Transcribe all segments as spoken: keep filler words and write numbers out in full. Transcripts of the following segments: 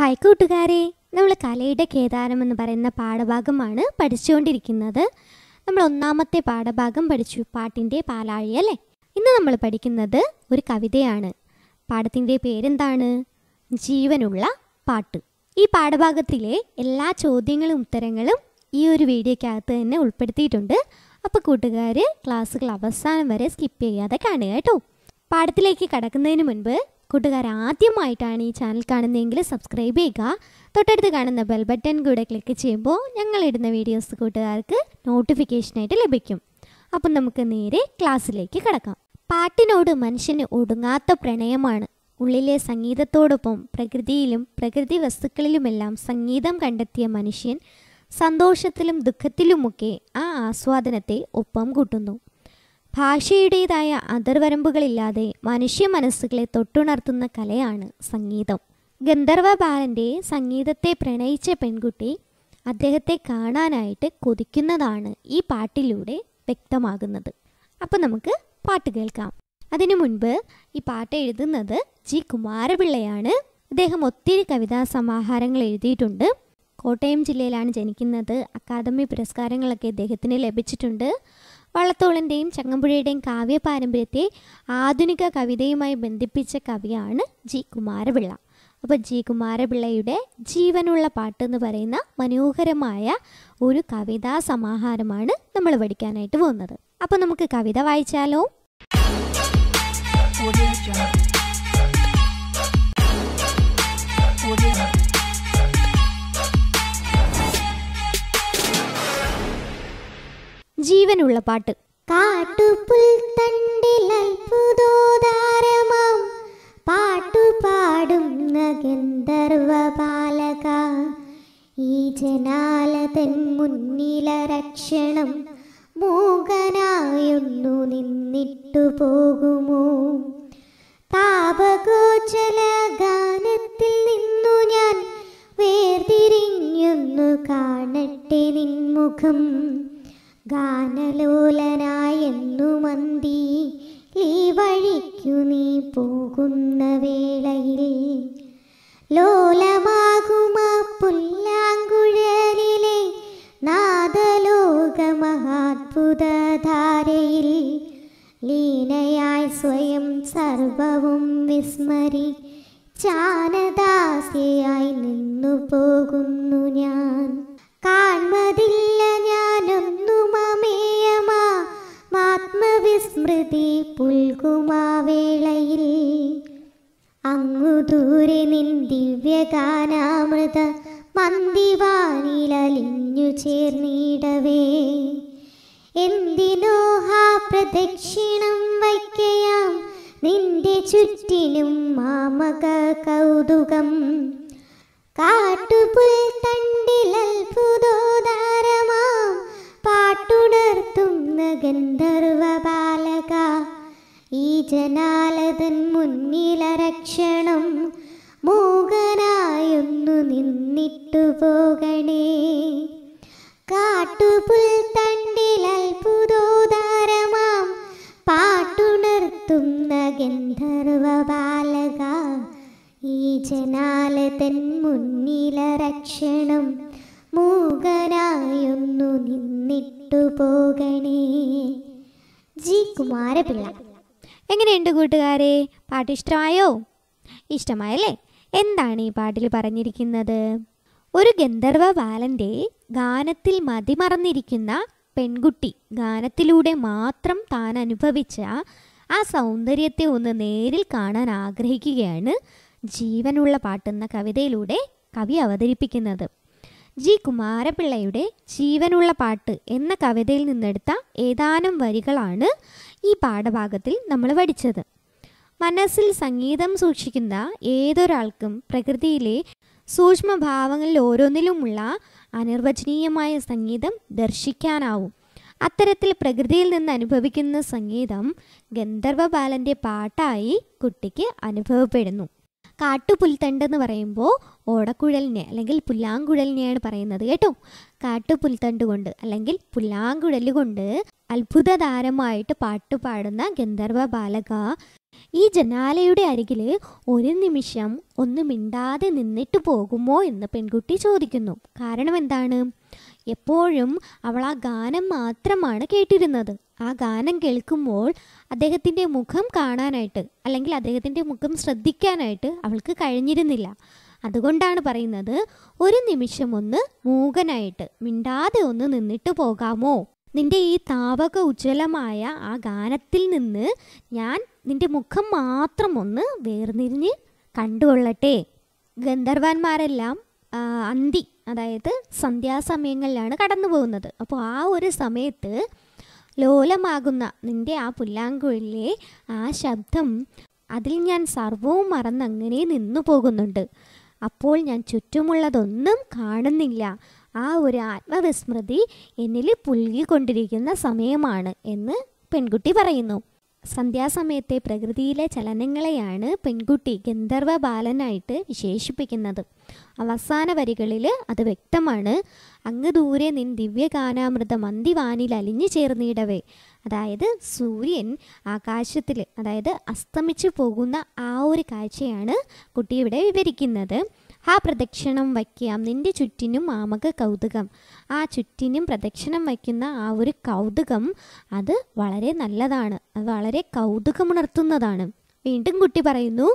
Hi കൂട്ടുകാരെ, നമ്മൾ കലയുടെ കേദാരം എന്ന് പറയുന്ന പാഠഭാഗമാണ് പഠിച്ചുകൊണ്ടിരിക്കുന്നത്. നമ്മൾ ഒന്നാമത്തെ പാഠഭാഗം പഠിച്ചു, പാട്ടിൻ്റെ പാലാഴി അല്ലേ. ഇന്ന് നമ്മൾ പഠിക്കുന്നത് ഒരു കവിതയാണ്. പാഠത്തിൻ്റെ പേരെന്താണ്? ജീവനുള്ള പാട്ട്. ഈ പാഠഭാഗത്തിലെ എല്ലാ ചോദ്യങ്ങളും ഉത്തരങ്ങളും ഈ ഒരു വീഡിയോയ്ക്കകത്ത് തന്നെ ഉൾപ്പെടുത്തിയിട്ടുണ്ട്. അപ്പോൾ കൂട്ടുകാർ ക്ലാസ്സുകൾ അവസാനം വരെ സ്കിപ്പ് ചെയ്യാതെ കാണുക കേട്ടോ. പാഠത്തിലേക്ക് കടക്കുന്നതിന് മുൻപ് കൂട്ടുകാർ ആദ്യമായിട്ടാണ് ഈ ചാനൽ കാണുന്നതെങ്കിൽ സബ്സ്ക്രൈബ് ചെയ്യുക. തൊട്ടടുത്ത് കാണുന്ന ബെൽ ബട്ടൺ കൂടെ ക്ലിക്ക് ചെയ്യുമ്പോൾ ഞങ്ങളിടുന്ന വീഡിയോസ് കൂട്ടുകാർക്ക് നോട്ടിഫിക്കേഷനായിട്ട് ലഭിക്കും. അപ്പം നമുക്ക് നേരെ ക്ലാസ്സിലേക്ക് കടക്കാം. പാട്ടിനോട് മനുഷ്യന് ഒടുങ്ങാത്ത പ്രണയമാണ്. ഉള്ളിലെ സംഗീതത്തോടൊപ്പം പ്രകൃതിയിലും പ്രകൃതി വസ്തുക്കളിലുമെല്ലാം സംഗീതം കണ്ടെത്തിയ മനുഷ്യൻ സന്തോഷത്തിലും ദുഃഖത്തിലുമൊക്കെ ആ ആസ്വാദനത്തെ ഒപ്പം കൂട്ടുന്നു. ഭാഷയുടേതായ അതിർവരമ്പുകളില്ലാതെ മനുഷ്യ മനസ്സുകളെ തൊട്ടുണർത്തുന്ന കലയാണ് സംഗീതം. ഗന്ധർവ ബാലൻ്റെ സംഗീതത്തെ പ്രണയിച്ച പെൺകുട്ടി അദ്ദേഹത്തെ കാണാനായിട്ട് കൊതിക്കുന്നതാണ് ഈ പാട്ടിലൂടെ വ്യക്തമാകുന്നത്. അപ്പം നമുക്ക് പാട്ട് കേൾക്കാം. അതിനു മുൻപ് ഈ പാട്ട് എഴുതുന്നത് ജി കുമാര പിള്ളയാണ്. ഇദ്ദേഹം ഒത്തിരി കവിതാ സമാഹാരങ്ങൾ എഴുതിയിട്ടുണ്ട്. കോട്ടയം ജില്ലയിലാണ് ജനിക്കുന്നത്. അക്കാദമി പുരസ്കാരങ്ങളൊക്കെ ഇദ്ദേഹത്തിന് ലഭിച്ചിട്ടുണ്ട്. വള്ളത്തോളിൻ്റെയും ചങ്ങമ്പുഴയുടെയും കാവ്യ പാരമ്പര്യത്തെ ആധുനിക കവിതയുമായി ബന്ധിപ്പിച്ച കവിയാണ് ജി കുമാരപിള്ള. അപ്പോൾ ജി കുമാരപിള്ളയുടെ ജീവനുള്ള പാട്ട് എന്ന് പറയുന്ന മനോഹരമായ ഒരു കവിതാ സമാഹാരമാണ് നമ്മൾ പഠിക്കാനായിട്ട് പോകുന്നത്. അപ്പോൾ നമുക്ക് കവിത വായിച്ചാലോ? ജീവനുള്ള പാട്ട്. കാട്ടുപുൽത്തണ്ടിൽ അത്ഭുതോദാരമാം പാട്ടുപാടുന്ന ഗന്ധർവ ബാലക, ഈ ജനാലതൻ മുന്നിലെ രക്ഷണം മൂകനായൊന്നു നിന്നിട്ടു പോകുമോ? താപഗോചല ഗാനത്തിൽ നിന്നു ഞാൻ വേർതിരിഞ്ഞൊന്നു കാണട്ടെ നിൻമുഖം, ഗാനലോലനായെന്നു മന്തി ലീ വഴിക്കു നീ പോകുന്ന വേളയിൽ ലോലമാകുമ പുല്ലാങ്കുഴലിലെ നാദലോക മഹാത്ഭുതധാരയിൽ ലീനയായി സ്വയം സർവവും വിസ്മരി ചാനദാസിയായി നിന്നു പോകുന്നു ഞാൻ. കാൺമതില്ല ഞാനൊന്നും അമേയമാ ആത്മവിസ്മൃതി പുൽകുമാവേളയിൽ, അങ്ങു ദൂരെ നിൻ ദിവ്യഗാനാമൃത മന്ദിവാനിലലിഞ്ഞു ചേർന്നിടവേ, എന്തിനോഹാ പ്രദക്ഷിണം വയ്ക്കയാം നിന്റെ ചുറ്റിനും മാമക കൗതുകം. കാട്ടുപുൽത്തണ്ടിൽ അത്ഭുതോദാരമാം പാട്ടുണർത്തുന്ന ഗന്ധർവ ബാലക, ഈ ജനാലതൻ മുന്നിലരക്ഷണം മൂകനായൊന്നു നിന്നിട്ടു പോകണേ. കാട്ടുപുൽത്തണ്ടിൽ അത്ഭുതോദാരമാം പാട്ടുണർത്തുന്ന ഗന്ധർവ ബാലക, ഈ ജനാലതൻ മുന്നിലരക്ഷണം മൂകനായൊന്നു നിന്നിട്ടു പോകണേ. ജി കുമാരപിള്ള. എങ്ങനെയുണ്ട് കൂട്ടുകാരെ? പാട്ട് ഇഷ്ടമായോ? ഇഷ്ടമായല്ലേ? എന്താണ് ഈ പാട്ടിൽ പറഞ്ഞിരിക്കുന്നത്? ഒരു ഗന്ധർവ ബാലൻ്റെ ഗാനത്തിൽ മതിമറന്നിരിക്കുന്ന പെൺകുട്ടി ഗാനത്തിലൂടെ മാത്രം താൻ അനുഭവിച്ച ആ സൗന്ദര്യത്തെ ഒന്ന് നേരിൽ കാണാൻ ആഗ്രഹിക്കുകയാണ് ജീവനുള്ള പാട്ടെന്ന കവിതയിലൂടെ കവി അവതരിപ്പിക്കുന്നത്. ജി കുമാരപിള്ളയുടെ ജീവനുള്ള പാട്ട് എന്ന കവിതയിൽ നിന്നെടുത്ത ഏതാനും വരികളാണ് ഈ പാഠഭാഗത്തിൽ നമ്മൾ പഠിച്ചത്. മനസ്സിൽ സംഗീതം സൂക്ഷിക്കുന്ന ഏതൊരാൾക്കും പ്രകൃതിയിലെ സൂക്ഷ്മഭാവങ്ങളിൽ ഓരോന്നിലുമുള്ള അനിർവചനീയമായ സംഗീതം ദർശിക്കാനാവും. അത്തരത്തിൽ പ്രകൃതിയിൽ നിന്ന് അനുഭവിക്കുന്ന സംഗീതം ഗന്ധർവ ബാലൻ്റെ പാട്ടായി കുട്ടിക്ക് അനുഭവപ്പെടുന്നു. കാട്ടുപുൽത്തണ്ട് എന്ന് പറയുമ്പോൾ ഓടക്കുഴലിനെ അല്ലെങ്കിൽ പുല്ലാങ്കുഴലിനെയാണ് പറയുന്നത് കേട്ടോ. കാട്ടുപുൽത്തണ്ട് കൊണ്ട് അല്ലെങ്കിൽ പുല്ലാങ്കുഴൽ കൊണ്ട് അത്ഭുതധാരമായിട്ട് പാട്ടുപാടുന്ന ഗന്ധർവ ബാലക ഈ ജനാലയുടെ അരികിൽ ഒരു നിമിഷം ഒന്നും മിണ്ടാതെ നിന്നിട്ട് പോകുമോ എന്ന് പെൺകുട്ടി ചോദിക്കുന്നു. കാരണം എന്താണ്? എപ്പോഴും അവൾ ആ ഗാനം മാത്രമാണ് കേട്ടിരുന്നത്. ആ ഗാനം കേൾക്കുമ്പോൾ അദ്ദേഹത്തിൻ്റെ മുഖം കാണാനായിട്ട് അല്ലെങ്കിൽ അദ്ദേഹത്തിൻ്റെ മുഖം ശ്രദ്ധിക്കാനായിട്ട് അവൾക്ക് കഴിഞ്ഞിരുന്നില്ല. അതുകൊണ്ടാണ് പറയുന്നത്, ഒരു നിമിഷം ഒന്ന് മൂകനായിട്ട് മിണ്ടാതെ ഒന്ന് നിന്നിട്ട് പോകാമോ? നിൻ്റെ ഈ താവക ഉജ്ജ്വലമായ ആ ഗാനത്തിൽ നിന്ന് ഞാൻ നിൻ്റെ മുഖം മാത്രം ഒന്ന് വേർതിരിഞ്ഞ് കണ്ടുകൊള്ളട്ടെ. ഗന്ധർവന്മാരെല്ലാം അന്തി, അതായത് സന്ധ്യാസമയങ്ങളിലാണ് കടന്നു പോകുന്നത്. അപ്പോൾ ആ ഒരു സമയത്ത് ലോലമാകുന്ന നിൻ്റെ ആ പുല്ലാങ്കുഴലിലെ ആ ശബ്ദം, അതിൽ ഞാൻ സർവവും മറന്നങ്ങനെ നിന്നു പോകുന്നുണ്ട്. അപ്പോൾ ഞാൻ ചുറ്റുമുള്ളതൊന്നും കാണുന്നില്ല. ആ ഒരു ആത്മവിസ്മൃതി എന്നിൽ പുൽകിക്കൊണ്ടിരിക്കുന്ന സമയമാണ് എന്ന് പെൺകുട്ടി പറയുന്നു. സന്ധ്യാസമയത്തെ പ്രകൃതിയിലെ ചലനങ്ങളെയാണ് പെൺകുട്ടി ഗന്ധർവ ബാലനായിട്ട് വിശേഷിപ്പിക്കുന്നത്. അവസാന വരികളിൽ അത് വ്യക്തമാണ്. അങ്ങ് ദൂരെ നിൻ ദിവ്യഗാനാമൃതം അന്തിവാനിൽ അലിഞ്ഞു ചേർന്നിടവേ, അതായത് സൂര്യൻ ആകാശത്തിൽ, അതായത് അസ്തമിച്ചു പോകുന്ന ആ ഒരു കാഴ്ചയാണ് കുട്ടി ഇവിടെ വിവരിക്കുന്നത്. ആ പ്രദക്ഷിണം വയ്ക്കാം നിൻ്റെ ചുറ്റിനും ആമക കൗതുകം. ആ ചുറ്റിനും പ്രദക്ഷിണം വയ്ക്കുന്ന ആ ഒരു കൗതുകം അത് വളരെ നല്ലതാണ്, അത് വളരെ കൗതുകമുണർത്തുന്നതാണ്. വീണ്ടും കുട്ടി പറയുന്നു,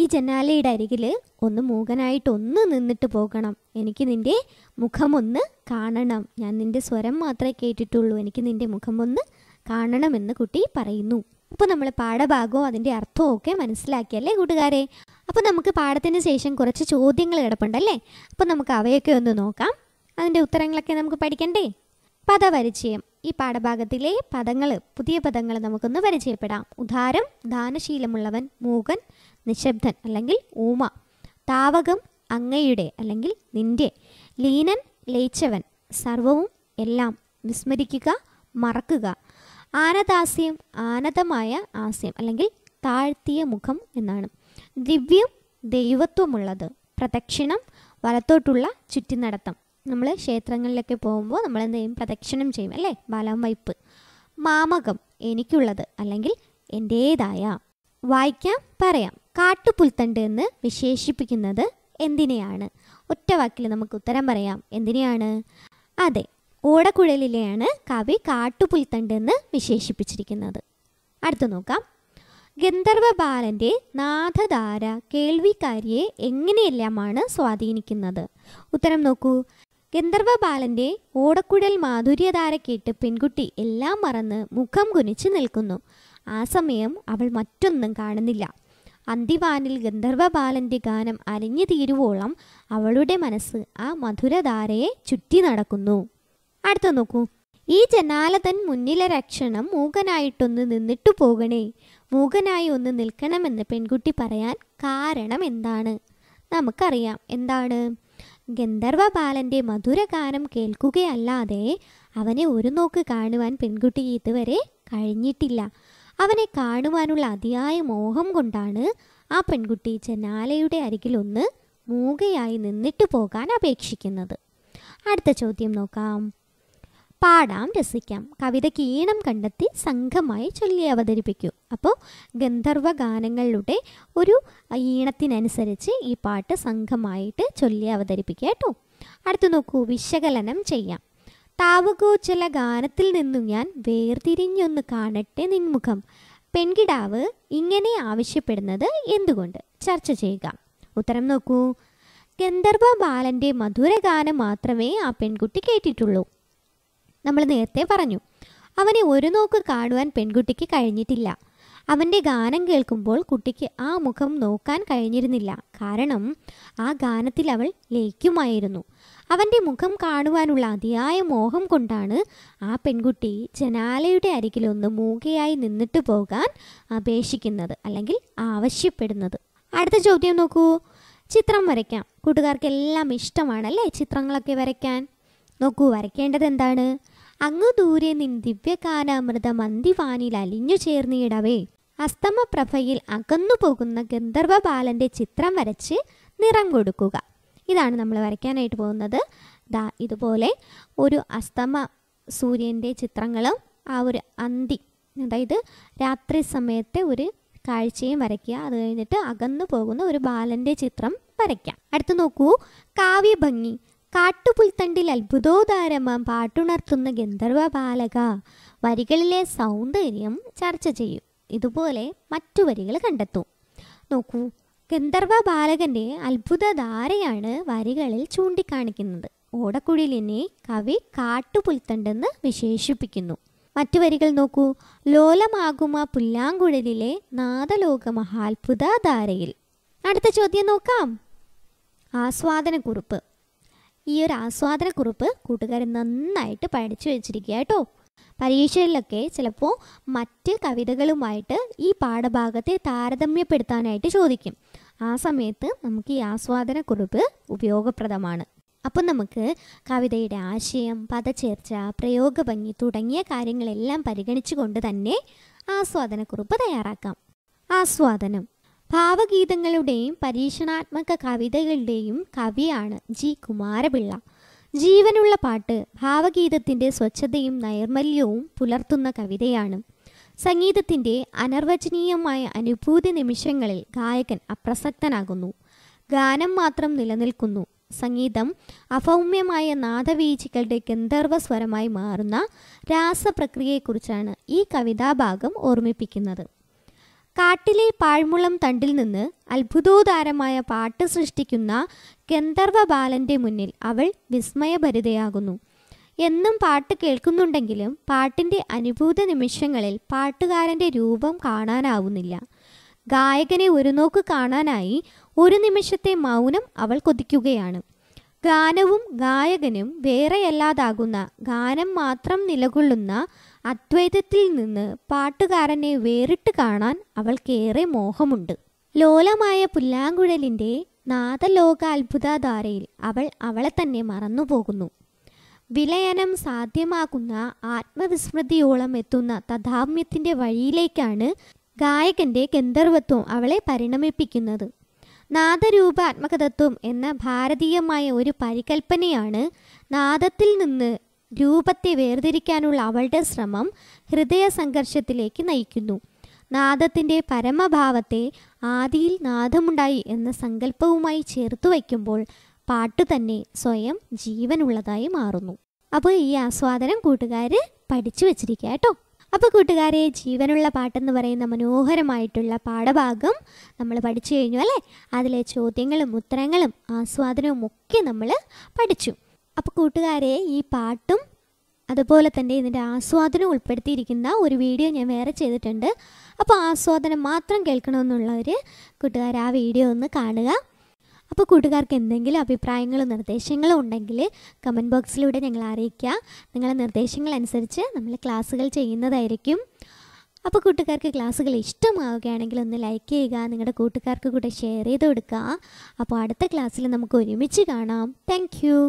ഈ ജനാലയുടെ അരികിൽ ഒന്ന് മൂകനായിട്ടൊന്ന് നിന്നിട്ട് പോകണം. എനിക്ക് നിൻ്റെ മുഖമൊന്ന് കാണണം. ഞാൻ നിൻ്റെ സ്വരം മാത്രമേ കേട്ടിട്ടുള്ളൂ. എനിക്ക് നിൻ്റെ മുഖമൊന്ന് കാണണമെന്ന് കുട്ടി പറയുന്നു. അപ്പോൾ നമ്മൾ പാഠഭാഗവും അതിൻ്റെ അർത്ഥവും ഒക്കെ മനസ്സിലാക്കിയല്ലേ കൂട്ടുകാരെ? അപ്പോൾ നമുക്ക് പാഠത്തിന് ശേഷം കുറച്ച് ചോദ്യങ്ങൾ കിടപ്പുണ്ടല്ലേ? അപ്പോൾ നമുക്ക് അവയൊക്കെ ഒന്ന് നോക്കാം. അതിൻ്റെ ഉത്തരങ്ങളൊക്കെ നമുക്ക് പഠിക്കണ്ടേ? പദപരിചയം. ഈ പാഠഭാഗത്തിലെ പദങ്ങൾ, പുതിയ പദങ്ങൾ നമുക്കൊന്ന് പരിചയപ്പെടാം. ഉദാരം: ദാനശീലമുള്ളവൻ, മൂകൻ, നിശബ്ദൻ അല്ലെങ്കിൽ ഊമ, താവകം അങ്ങയുടെ അല്ലെങ്കിൽ നിൻ്റെ, ലീനൻ ലയിച്ചവൻ, സർവവും എല്ലാം, വിസ്മരിക്കുക മറക്കുക. ആനദാസ്യം: ആനന്ദമായ ആസ്യം അല്ലെങ്കിൽ താഴ്ത്തിയ മുഖം എന്നാണ്. ദിവ്യം: ദൈവത്വമുള്ളത്. പ്രദക്ഷിണം: വലത്തോട്ടുള്ള ചുറ്റിനടത്തം. നമ്മൾ ക്ഷേത്രങ്ങളിലൊക്കെ പോകുമ്പോൾ നമ്മൾ എന്ത് ചെയ്യും? പ്രദക്ഷിണം ചെയ്യും അല്ലേ? വലം വയ്പ്. മാമകം: എനിക്കുള്ളത് അല്ലെങ്കിൽ എൻ്റേതായ. വായിക്കാം പറയാം. കാട്ടുപുൽത്തണ്ട് എന്ന് വിശേഷിപ്പിക്കുന്നത് എന്തിനെയാണ്? ഒറ്റ വാക്കിൽ നമുക്ക് ഉത്തരം പറയാം. എന്തിനെയാണ്? അതെ, ഓടക്കുഴലിലെയാണ് കവി കാട്ടുപുൽത്തണ്ട് എന്ന് വിശേഷിപ്പിച്ചിരിക്കുന്നത്. അടുത്ത് നോക്കാം. ഗന്ധർവ ബാലൻ്റെ നാഥധാര കേൾവിക്കാരിയെ എങ്ങനെയെല്ലാമാണ് സ്വാധീനിക്കുന്നത്? ഉത്തരം നോക്കൂ. ഗന്ധർവ ബാലൻ്റെ ഓടക്കുഴൽ മാധുര്യധാര കേട്ട് പെൺകുട്ടി എല്ലാം മറന്ന് മുഖം കുനിച്ച് നിൽക്കുന്നു. ആ സമയം അവൾ മറ്റൊന്നും കാണുന്നില്ല. അന്തിവാനിൽ ഗന്ധർവ ബാലൻ്റെ ഗാനം അലിഞ്ഞു തീരുവോളം അവളുടെ മനസ്സ് ആ മധുരധാരയെ ചുറ്റി നടക്കുന്നു. അടുത്ത നോക്കൂ. ഈ ജനാല തൻ മുന്നിലെ രക്ഷണം മൂകനായിട്ടൊന്ന് നിന്നിട്ടു പോകണേ. മൂകനായി ഒന്ന് നിൽക്കണമെന്ന് പെൺകുട്ടി പറയാൻ കാരണം എന്താണ്? നമുക്കറിയാം എന്താണ്. ഗന്ധർവ ബാലൻ്റെ മധുരഗാനം കേൾക്കുകയല്ലാതെ അവനെ ഒരു നോക്ക് കാണുവാൻ പെൺകുട്ടി ഇതുവരെ കഴിഞ്ഞിട്ടില്ല. അവനെ കാണുവാനുള്ള അതിയായ മോഹം കൊണ്ടാണ് ആ പെൺകുട്ടി ജനാലയുടെ അരികിലൊന്ന് മൂകയായി നിന്നിട്ട് പോകാൻ അപേക്ഷിക്കുന്നത്. അടുത്ത ചോദ്യം നോക്കാം. പാടാം രസിക്കാം. കവിതയ്ക്ക് ഈണം കണ്ടെത്തി സംഘമായി ചൊല്ലി അവതരിപ്പിക്കൂ. അപ്പോൾ ഗന്ധർവ ഗാനങ്ങളുടെ ഒരു ഈണത്തിനനുസരിച്ച് ഈ പാട്ട് സംഘമായിട്ട് ചൊല്ലി അവതരിപ്പിക്കുക കേട്ടോ. അടുത്ത് നോക്കൂ. വിശകലനം ചെയ്യാം. താവകോച്ചല ഗാനത്തിൽ നിന്നും ഞാൻ വേർതിരിഞ്ഞൊന്ന് കാണട്ടെ നിൻമുഖം. പെൺകിടാവ് ഇങ്ങനെ ആവശ്യപ്പെടുന്നത് എന്തുകൊണ്ട്? ചർച്ച ചെയ്യുക. ഉത്തരം നോക്കൂ. ഗന്ധർവ ബാലൻ്റെ മധുരഗാനം മാത്രമേ ആ പെൺകുട്ടി കേട്ടിട്ടുള്ളൂ. നമ്മൾ നേരത്തെ പറഞ്ഞു, അവനെ ഒരു നോക്ക് കാണുവാൻ പെൺകുട്ടിക്ക് കഴിഞ്ഞിട്ടില്ല. അവൻ്റെ ഗാനം കേൾക്കുമ്പോൾ കുട്ടിക്ക് ആ മുഖം നോക്കാൻ കഴിഞ്ഞിരുന്നില്ല. കാരണം ആ ഗാനത്തിൽ അവൾ ലയിക്കുമായിരുന്നു. അവൻ്റെ മുഖം കാണുവാനുള്ള അതിയായ മോഹം കൊണ്ടാണ് ആ പെൺകുട്ടി ജനാലയുടെ അരികിലൊന്ന് മൂകയായി നിന്നിട്ട് പോകാൻ അപേക്ഷിക്കുന്നത് അല്ലെങ്കിൽ ആവശ്യപ്പെടുന്നത്. അടുത്ത ചോദ്യം നോക്കൂ. ചിത്രം വരയ്ക്കാം. കൂട്ടുകാർക്കെല്ലാം ഇഷ്ടമാണല്ലേ ചിത്രങ്ങളൊക്കെ വരയ്ക്കാൻ? നോക്കൂ, വരയ്ക്കേണ്ടത് എന്താണ്? അങ്ങ് ദൂരെ നിൻ ദിവ്യഗാനാമൃതം അന്തിവാനിൽ അലിഞ്ഞു ചേർന്നിടവേ. അസ്തമപ്രഭയിൽ അകന്നു പോകുന്ന ഗന്ധർവ ബാലൻ്റെ ചിത്രം വരച്ച് നിറം കൊടുക്കുക. ഇതാണ് നമ്മൾ വരയ്ക്കാനായിട്ട് പോകുന്നത്. ദാ ഇതുപോലെ ഒരു അസ്തമ സൂര്യൻ്റെ ചിത്രങ്ങളും ആ ഒരു അന്തി, അതായത് രാത്രി സമയത്തെ ഒരു കാഴ്ചയും വരയ്ക്കുക. അത് കഴിഞ്ഞിട്ട് അകന്നു പോകുന്ന ഒരു ബാലന്റെ ചിത്രം വരയ്ക്കുക. അടുത്ത നോക്കൂ, കാവ്യഭംഗി. കാട്ടുപുൽത്തണ്ടിൽ അത്ഭുതോദാരമാം പാട്ടുണർത്തുന്ന ഗന്ധർവ ബാലക. വരികളിലെ സൗന്ദര്യം ചർച്ച ചെയ്യും. ഇതുപോലെ മറ്റു വരികൾ കണ്ടെത്തും. നോക്കൂ, ഗന്ധർവ ബാലകന്റെ അത്ഭുതധാരയാണ് വരികളിൽ ചൂണ്ടിക്കാണിക്കുന്നത്. ഓടക്കുഴലിനെ കവി കാട്ടുപുൽത്തണ്ടെന്ന് വിശേഷിപ്പിക്കുന്നു. മറ്റു വരികൾ നോക്കൂ, ലോലമാകുമ പുല്ലാങ്കുഴലിലെ നാദലോക മഹാത്ഭുതധാരയിൽ. അടുത്ത ചോദ്യം നോക്കാം, ആസ്വാദനക്കുറിപ്പ്. ഈ ഒരു ആസ്വാദനക്കുറിപ്പ് കൂട്ടുകാർ നന്നായിട്ട് പഠിച്ചു വെച്ചിരിക്കുക കേട്ടോ. പരീക്ഷയിലൊക്കെ ചിലപ്പോൾ മറ്റ് കവിതകളുമായിട്ട് ഈ പാഠഭാഗത്തെ താരതമ്യപ്പെടുത്താനായിട്ട് ചോദിക്കും. ആ സമയത്ത് നമുക്ക് ഈ ആസ്വാദനക്കുറിപ്പ് ഉപയോഗപ്രദമാണ്. അപ്പോൾ നമുക്ക് കവിതയുടെ ആശയം, പദചേർച്ച, പ്രയോഗഭംഗി തുടങ്ങിയ കാര്യങ്ങളെല്ലാം പരിഗണിച്ചു കൊണ്ട് തന്നെ ആസ്വാദനക്കുറിപ്പ് തയ്യാറാക്കാം. ആസ്വാദനം ഭാവഗീതങ്ങളുടെയും പരീക്ഷണാത്മക കവിതകളുടെയും കവിയാണ് ജി കുമാരപിള്ള. ജീവനുള്ള പാട്ട് ഭാവഗീതത്തിൻ്റെ സ്വച്ഛതയും നൈർമല്യവും പുലർത്തുന്ന കവിതയാണ്. സംഗീതത്തിൻ്റെ അനർവചനീയമായ അനുഭൂതി നിമിഷങ്ങളിൽ ഗായകൻ അപ്രസക്തനാകുന്നു. ഗാനം മാത്രം നിലനിൽക്കുന്നു. സംഗീതം അഭൗമ്യമായ നാദവീചികളുടെ ഗന്ധർവ സ്വരമായി മാറുന്ന രാസപ്രക്രിയയെക്കുറിച്ചാണ് ഈ കവിതാഭാഗം ഓർമ്മിപ്പിക്കുന്നത്. കാട്ടിലെ പാഴ്മുളം തണ്ടിൽ നിന്ന് അത്ഭുതോദാരമായ പാട്ട് സൃഷ്ടിക്കുന്ന ഗന്ധർവ ബാലൻ്റെ മുന്നിൽ അവൾ വിസ്മയഭരിതയാകുന്നു. എന്നും പാട്ട് കേൾക്കുന്നുണ്ടെങ്കിലും പാട്ടിൻ്റെ അനുഭൂത നിമിഷങ്ങളിൽ പാട്ടുകാരൻ്റെ രൂപം കാണാനാവുന്നില്ല. ഗായകനെ ഒരു നോക്ക് കാണാനായി ഒരു നിമിഷത്തെ മൗനം അവൾ കൊതിക്കുകയാണ്. ഗാനവും ഗായകനും വേറെയല്ലാതാകുന്ന, ഗാനം മാത്രം നിലകൊള്ളുന്ന അദ്വൈതത്തിൽ നിന്ന് പാട്ടുകാരനെ വേറിട്ട് കാണാൻ അവൾക്കേറെ മോഹമുണ്ട്. ലോലമായ പുല്ലാങ്കുഴലിൻ്റെ നാദലോകാത്ഭുതധാരയിൽ അവൾ അവളെ തന്നെ മറന്നുപോകുന്നു. വിലയനം സാധ്യമാകുന്ന ആത്മവിസ്മൃതിയോളം എത്തുന്ന തഥാത്മ്യത്തിൻ്റെ വഴിയിലേക്കാണ് ഗായകൻ്റെ ഗന്ധർവത്വം അവളെ പരിണമിപ്പിക്കുന്നത്. നാദരൂപാത്മകതത്വം എന്ന ഭാരതീയമായ ഒരു പരികൽപ്പനയാണ് നാദത്തിൽ നിന്ന് രൂപത്തെ വേർതിരിക്കാനുള്ള അവളുടെ ശ്രമം ഹൃദയ സംഘർഷത്തിലേക്ക് നയിക്കുന്നു. നാദത്തിൻ്റെ പരമഭാവത്തെ ആദിയിൽ നാദമുണ്ടായി എന്ന സങ്കല്പവുമായി ചേർത്ത് വയ്ക്കുമ്പോൾ പാട്ട് തന്നെ സ്വയം ജീവനുള്ളതായി മാറുന്നു. അപ്പോൾ ഈ ആസ്വാദനം കൂട്ടുകാർ പഠിച്ചു വച്ചിരിക്കുക കേട്ടോ. അപ്പോൾ കൂട്ടുകാരെ, ജീവനുള്ള പാട്ടെന്ന് പറയുന്ന മനോഹരമായിട്ടുള്ള പാഠഭാഗം നമ്മൾ പഠിച്ചു കഴിഞ്ഞു അല്ലേ. അതിലെ ചോദ്യങ്ങളും ഉത്തരങ്ങളും ആസ്വാദനവും ഒക്കെ നമ്മൾ പഠിച്ചു. അപ്പോൾ കൂട്ടുകാരെ, ഈ പാട്ടും അതുപോലെ തന്നെ ഇതിൻ്റെ ആസ്വാദനവും ഉൾപ്പെടുത്തിയിരിക്കുന്ന ഒരു വീഡിയോ ഞാൻ വേറെ ചെയ്തിട്ടുണ്ട്. അപ്പോൾ ആസ്വാദനം മാത്രം കേൾക്കണമെന്നുള്ളവർ കൂട്ടുകാർ ആ വീഡിയോ ഒന്ന് കാണുക. അപ്പോൾ കൂട്ടുകാർക്ക് എന്തെങ്കിലും അഭിപ്രായങ്ങളോ നിർദ്ദേശങ്ങളോ ഉണ്ടെങ്കിൽ കമൻറ്റ് ബോക്സിലൂടെ ഞങ്ങൾ അറിയിക്കുക. നിങ്ങളുടെ നിർദ്ദേശങ്ങളനുസരിച്ച് നമ്മൾ ക്ലാസ്സുകൾ ചെയ്യുന്നതായിരിക്കും. അപ്പോൾ കൂട്ടുകാർക്ക് ക്ലാസ്സുകൾ ഇഷ്ടമാവുകയാണെങ്കിൽ ഒന്ന് ലൈക്ക് ചെയ്യുക, നിങ്ങളുടെ കൂട്ടുകാർക്ക് കൂടെ ഷെയർ ചെയ്ത് കൊടുക്കുക. അപ്പോൾ അടുത്ത ക്ലാസ്സിൽ നമുക്ക് ഒരുമിച്ച് കാണാം. Thank U.